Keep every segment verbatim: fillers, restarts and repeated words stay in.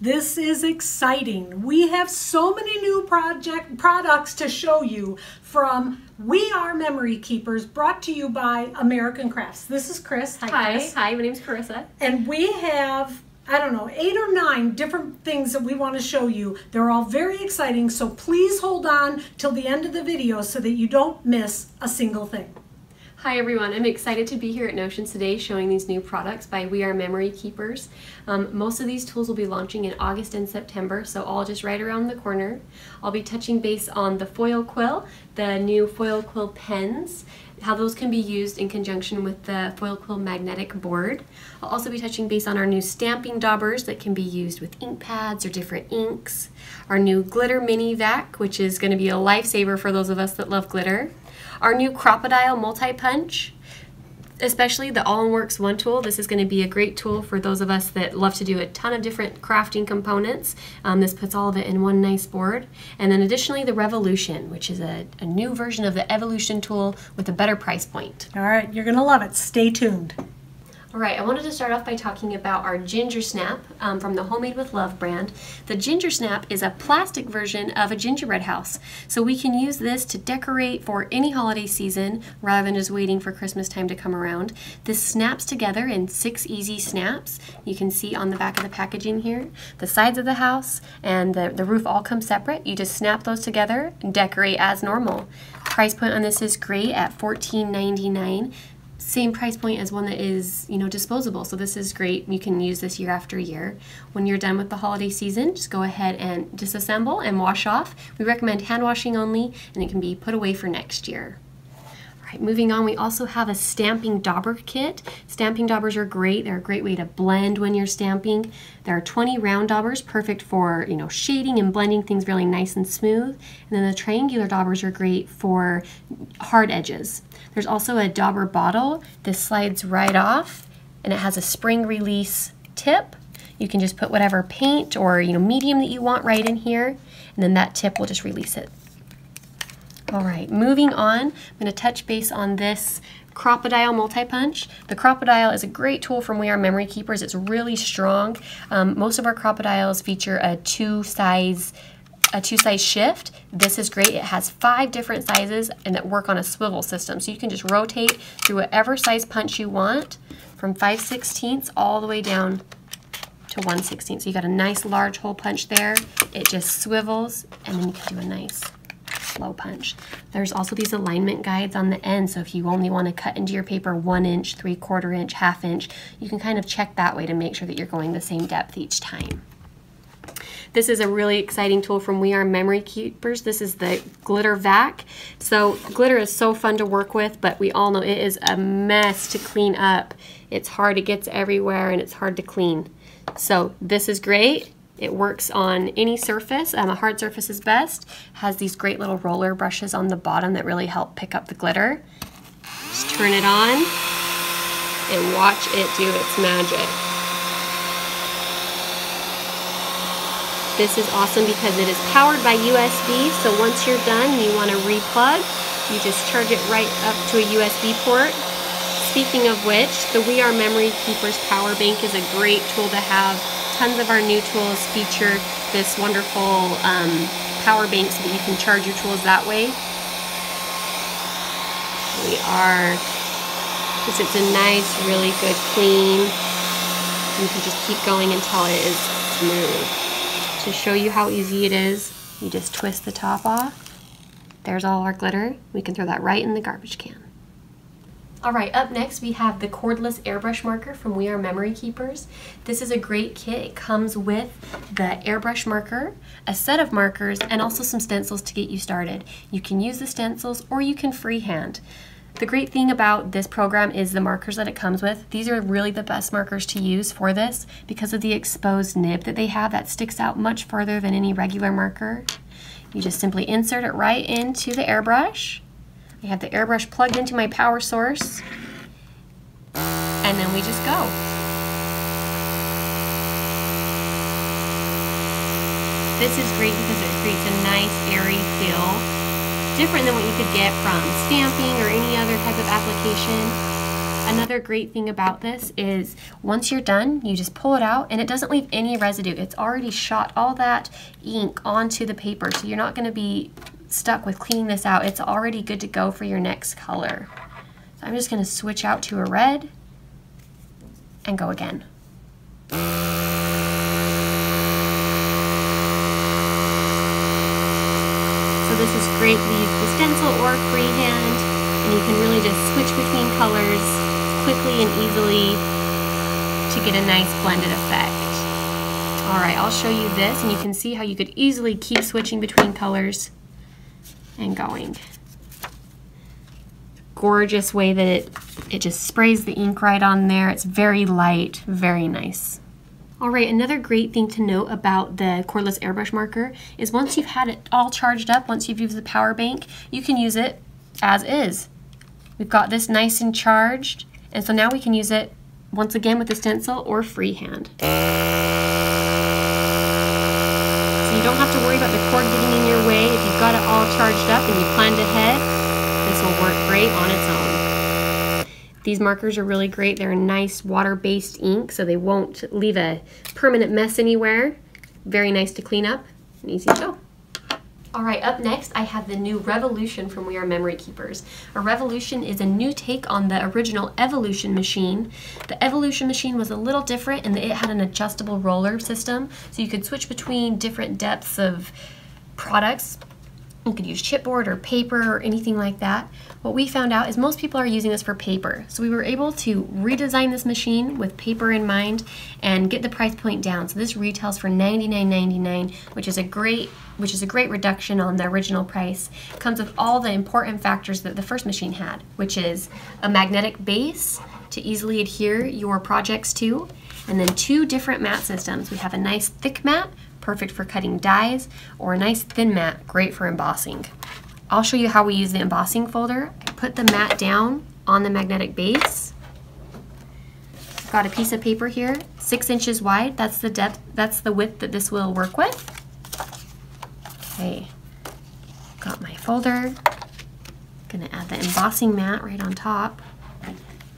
This is exciting. We have so many new project products to show you from We Are Memory Keepers, brought to you by American Crafts. This is Chris. Hi, Hi, Chris. Hi, my name's Carissa. And we have, I don't know, eight or nine different things that we want to show you. They're all very exciting, so please hold on till the end of the video so that you don't miss a single thing. Hi everyone, I'm excited to be here at Notions today showing these new products by We Are Memory Keepers. Um, most of these tools will be launching in August and September, so all just right around the corner. I'll be touching base on the Foil Quill, the new Foil Quill pens, how those can be used in conjunction with the Foil Quill magnetic board. I'll also be touching base on our new stamping daubers that can be used with ink pads or different inks, our new Glitter Mini Vac, which is going to be a lifesaver for those of us that love glitter. Our new Crop-A-Dile multi-punch, especially the All-In-Works One Tool. This is going to be a great tool for those of us that love to do a ton of different crafting components. Um, this puts all of it in one nice board. And then additionally the Revolution, which is a, a new version of the Evolution tool with a better price point. All right, you're going to love it. Stay tuned. All right, I wanted to start off by talking about our Ginger Snap um, from the Homemade with Love brand. The Ginger Snap is a plastic version of a gingerbread house. So we can use this to decorate for any holiday season rather than just waiting for Christmas time to come around. This snaps together in six easy snaps. You can see on the back of the packaging here, the sides of the house and the, the roof all come separate. You just snap those together and decorate as normal. Price point on this is great at fourteen ninety-nine. Same price point as one that is, you know, disposable. So this is great. You can use this year after year. When you're done with the holiday season, just go ahead and disassemble and wash off. We recommend hand washing only, and it can be put away for next year. All right, moving on, we also have a stamping dauber kit. Stamping daubers are great. They're a great way to blend when you're stamping. There are twenty round daubers, perfect for, you know, shading and blending things really nice and smooth. And then the triangular daubers are great for hard edges. There's also a dauber bottle. This slides right off, and it has a spring release tip. You can just put whatever paint or, you know, medium that you want right in here, and then that tip will just release it. All right, moving on, I'm going to touch base on this Crop-A-Dile multi-punch. The Crop-A-Dile is a great tool from We Are Memory Keepers. It's really strong. Um, most of our Crop-A-Diles feature a two-size a two-size shift. This is great. It has five different sizes and that work on a swivel system. So you can just rotate through whatever size punch you want from five sixteenths all the way down to one sixteenth. So you got a nice large hole punch there. It just swivels, and then you can do a nice slow punch. There's also these alignment guides on the end, so if you only want to cut into your paper one inch, three quarter inch, half inch, you can kind of check that way to make sure that you're going the same depth each time. This is a really exciting tool from We Are Memory Keepers. This is the Glitter Vac. So glitter is so fun to work with, but we all know it is a mess to clean up. It's hard, it gets everywhere, and it's hard to clean. So this is great. It works on any surface. Um, a hard surface is best. Has these great little roller brushes on the bottom that really help pick up the glitter. Just turn it on and watch it do its magic. This is awesome because it is powered by U S B, so once you're done, you want to replug. You just charge it right up to a U S B port. Speaking of which, the We Are Memory Keepers Power Bank is a great tool to have. Tons of our new tools feature this wonderful um, power bank so that you can charge your tools that way. We are, because it's a nice, really good clean. You can just keep going until it is smooth. To show you how easy it is, you just twist the top off. There's all our glitter. We can throw that right in the garbage can. Alright, up next we have the cordless airbrush marker from We Are Memory Keepers. This is a great kit. It comes with the airbrush marker, a set of markers, and also some stencils to get you started. You can use the stencils or you can freehand. The great thing about this program is the markers that it comes with. These are really the best markers to use for this because of the exposed nib that they have that sticks out much further than any regular marker. You just simply insert it right into the airbrush. I have the airbrush plugged into my power source, and then we just go. This is great because it creates a nice airy feel, different than what you could get from stamping or any other type of application. Another great thing about this is once you're done, you just pull it out and it doesn't leave any residue. It's already shot all that ink onto the paper, so you're not going to be stuck with cleaning this out. It's already good to go for your next color. So I'm just going to switch out to a red and go again. So this is great. Leave the stencil or freehand, and you can really just switch between colors quickly and easily to get a nice blended effect. All right, I'll show you this, and you can see how you could easily keep switching between colors and going. Gorgeous way that it, it just sprays the ink right on there. It's very light, very nice. All right, another great thing to note about the cordless airbrush marker is once you've had it all charged up, once you've used the power bank, you can use it as is. We've got this nice and charged, and so now we can use it once again with the stencil or freehand. So you don't have to worry about the cord getting in your way. If you've got it all charged up and you planned ahead, this will work great on its own. These markers are really great. They're a nice water-based ink, so they won't leave a permanent mess anywhere. Very nice to clean up and easy to go. All right, up next, I have the new Revolution from We R Memory Keepers. A Revolution is a new take on the original Evolution machine. The Evolution machine was a little different in that it had an adjustable roller system, so you could switch between different depths of products. You could use chipboard or paper or anything like that. What we found out is most people are using this for paper. So we were able to redesign this machine with paper in mind and get the price point down. So this retails for ninety-nine ninety-nine, which is a great which is a great reduction on the original price. It comes with all the important factors that the first machine had, which is a magnetic base to easily adhere your projects to, and then two different mat systems. We have a nice thick mat, perfect for cutting dies, or a nice thin mat, great for embossing. I'll show you how we use the embossing folder. I put the mat down on the magnetic base. I've got a piece of paper here, six inches wide. That's the depth, that's the width that this will work with. Okay, got my folder. Gonna add the embossing mat right on top,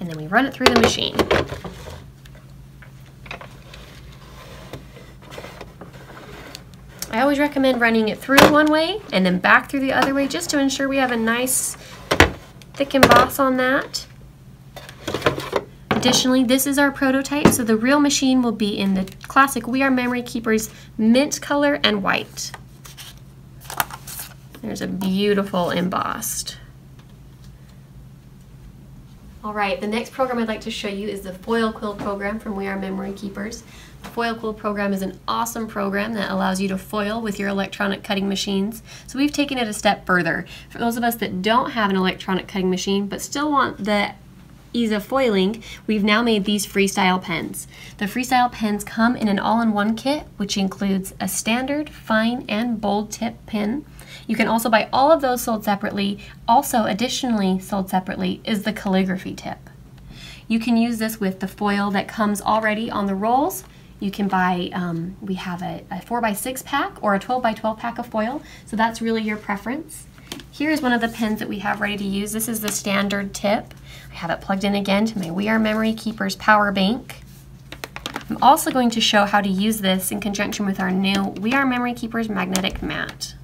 and then we run it through the machine. I always recommend running it through one way and then back through the other way just to ensure we have a nice thick emboss on that. Additionally, this is our prototype, so the real machine will be in the classic We R Memory Keepers mint color and white. There's a beautiful embossed. All right, the next program I'd like to show you is the Foil Quill program from We R Memory Keepers. The Foil Quill program is an awesome program that allows you to foil with your electronic cutting machines. So we've taken it a step further. For those of us that don't have an electronic cutting machine but still want the ease of foiling, we've now made these freestyle pens. The freestyle pens come in an all-in-one kit, which includes a standard, fine, and bold tip pen. You can also buy all of those sold separately. Also, additionally sold separately is the calligraphy tip. You can use this with the foil that comes already on the rolls. You can buy, um, we have a, a four by six pack or a twelve by twelve pack of foil, so that's really your preference. Here is one of the pens that we have ready to use. This is the standard tip. I have it plugged in again to my We R Memory Keepers power bank. I'm also going to show how to use this in conjunction with our new We R Memory Keepers magnetic mat.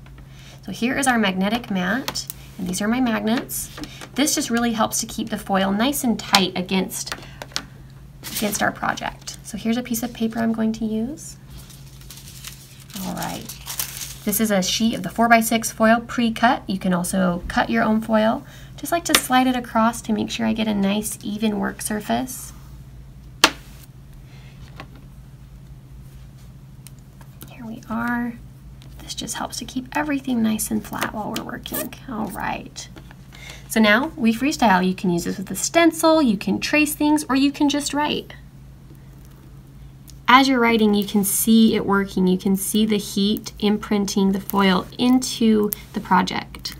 So here is our magnetic mat, and these are my magnets. This just really helps to keep the foil nice and tight against, against our project. So here's a piece of paper I'm going to use. All right, this is a sheet of the four by six foil pre-cut. You can also cut your own foil. Just like to slide it across to make sure I get a nice even work surface. Here we are. This just helps to keep everything nice and flat while we're working. All right. So now we freestyle. You can use this with a stencil, you can trace things, or you can just write. As you're writing, you can see it working. You can see the heat imprinting the foil into the project.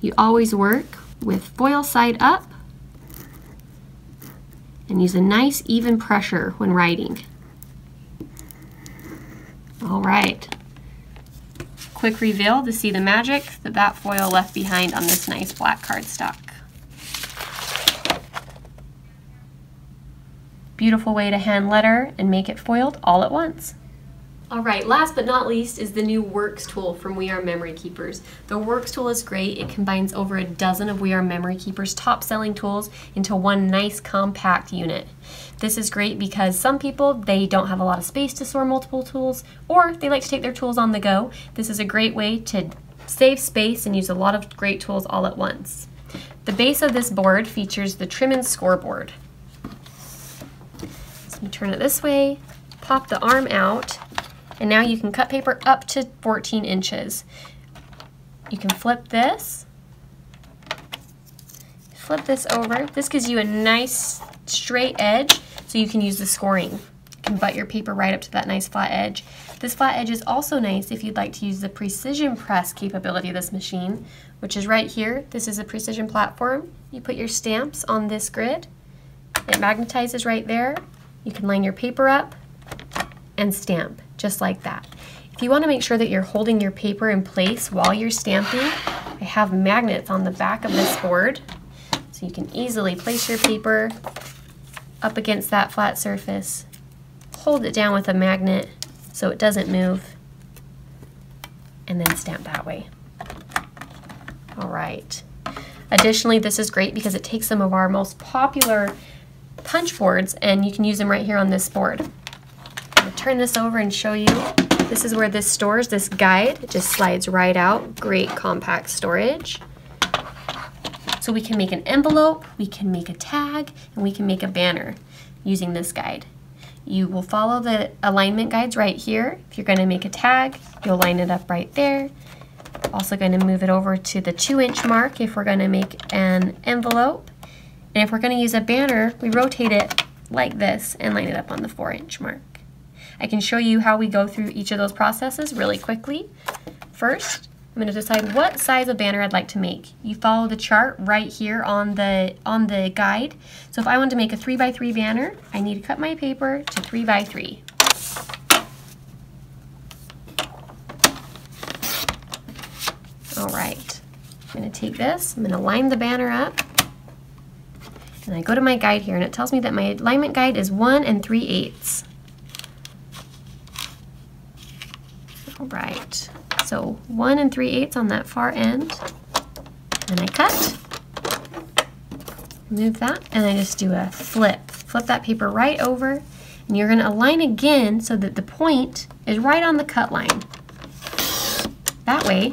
You always work with foil side up and use a nice even pressure when writing. All right. Quick reveal to see the magic that that foil left behind on this nice black cardstock. Beautiful way to hand letter and make it foiled all at once. All right, last but not least is the new Works tool from We R Memory Keepers. The Works tool is great. It combines over a dozen of We R Memory Keepers' top-selling tools into one nice compact unit. This is great because some people, they don't have a lot of space to store multiple tools, or they like to take their tools on the go. This is a great way to save space and use a lot of great tools all at once. The base of this board features the trim and scoreboard. So you turn it this way, pop the arm out, and now you can cut paper up to fourteen inches. You can flip this, flip this over. This gives you a nice straight edge so you can use the scoring. You can butt your paper right up to that nice flat edge. This flat edge is also nice if you'd like to use the precision press capability of this machine, which is right here. This is a precision platform. You put your stamps on this grid. It magnetizes right there. You can line your paper up and stamp, just like that. If you want to make sure that you're holding your paper in place while you're stamping, I have magnets on the back of this board, so you can easily place your paper up against that flat surface, hold it down with a magnet so it doesn't move, and then stamp that way. All right. Additionally, this is great because it takes some of our most popular punch boards and you can use them right here on this board. Turn this over and show you. This is where this stores, this guide. It just slides right out. Great compact storage. So we can make an envelope, we can make a tag, and we can make a banner using this guide. You will follow the alignment guides right here. If you're going to make a tag, you'll line it up right there. Also going to move it over to the two inch mark if we're going to make an envelope. And if we're going to use a banner, we rotate it like this and line it up on the four inch mark. I can show you how we go through each of those processes really quickly. First, I'm going to decide what size of banner I'd like to make. You follow the chart right here on the, on the guide. So if I want to make a three by three banner, I need to cut my paper to three by three. All right, I'm going to take this, I'm going to line the banner up, and I go to my guide here, and it tells me that my alignment guide is one and three eighths. All right, so one and three eighths on that far end. Then I cut, move that, and I just do a flip. Flip that paper right over, and you're gonna align again so that the point is right on the cut line. That way,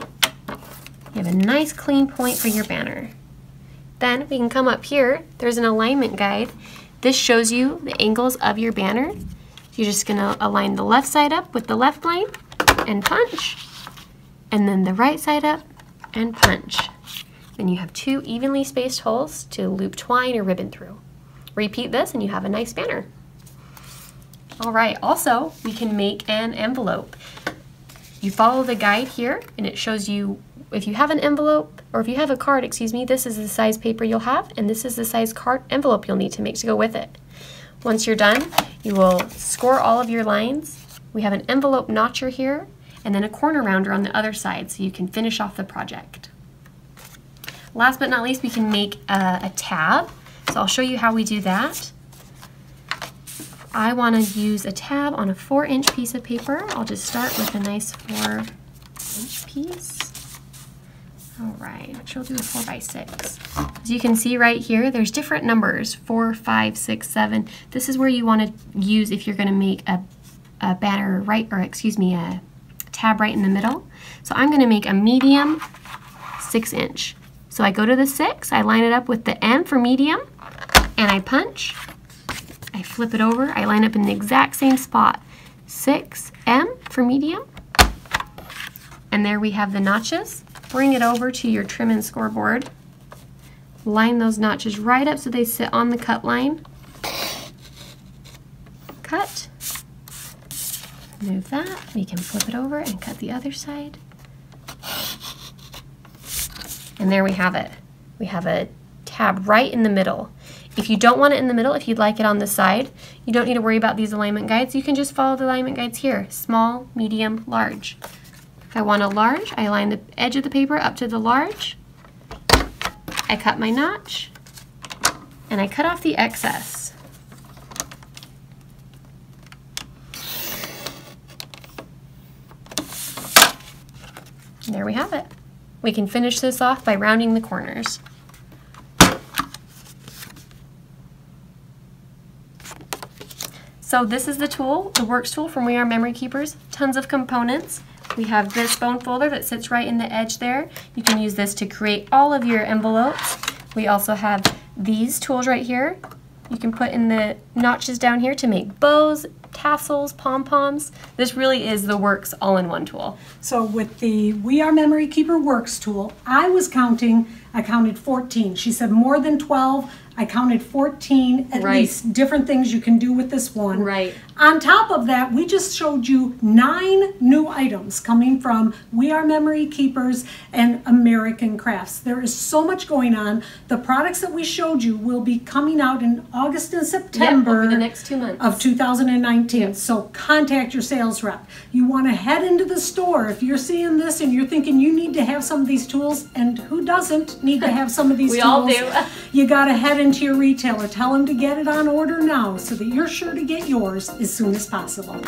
you have a nice clean point for your banner. Then we can come up here, there's an alignment guide. This shows you the angles of your banner. You're just gonna align the left side up with the left line, and punch, and then the right side up and punch. Then you have two evenly spaced holes to loop twine or ribbon through. Repeat this and you have a nice banner. All right, also we can make an envelope. You follow the guide here and it shows you if you have an envelope or if you have a card, excuse me, this is the size paper you'll have and this is the size card envelope you'll need to make to go with it. Once you're done, you will score all of your lines. We have an envelope notcher here and then a corner rounder on the other side so you can finish off the project. Last but not least, we can make a, a tab. So I'll show you how we do that. I want to use a tab on a four inch piece of paper. I'll just start with a nice four inch piece. All right, we'll do a four by six. As you can see right here, there's different numbers, four, five, six, seven. This is where you want to use if you're going to make a a banner right, or excuse me, a tab right in the middle. So I'm gonna make a medium six inch. So I go to the six, I line it up with the M for medium, and I punch, I flip it over, I line up in the exact same spot. Six, M for medium, and there we have the notches. Bring it over to your trim and scoreboard. Line those notches right up so they sit on the cut line. Cut. Move that, we can flip it over and cut the other side. And there we have it. We have a tab right in the middle. If you don't want it in the middle, if you'd like it on the side, you don't need to worry about these alignment guides. You can just follow the alignment guides here, small, medium, large. If I want a large, I line the edge of the paper up to the large. I cut my notch and I cut off the excess. And there we have it. We can finish this off by rounding the corners. So this is the tool, the Works tool from We R Memory Keepers. Tons of components. We have this bone folder that sits right in the edge there. You can use this to create all of your envelopes. We also have these tools right here. You can put in the notches down here to make bows, tassels, pom-poms. This really is the Works all-in-one tool. So with the We R Memory Keeper Works tool, I was counting, I counted fourteen. She said more than twelve. I counted fourteen at right. least different things you can do with this one. Right. On top of that, we just showed you nine new items coming from We R Memory Keepers and American Crafts. There is so much going on. The products that we showed you will be coming out in August and September yep, over the next two months. Of two thousand nineteen. Yep. So contact your sales rep. You want to head into the store. If you're seeing this and you're thinking you need to have some of these tools, and who doesn't need to have some of these we tools? We all do. You got to head into your retailer. Tell them to get it on order now so that you're sure to get yours as soon as possible.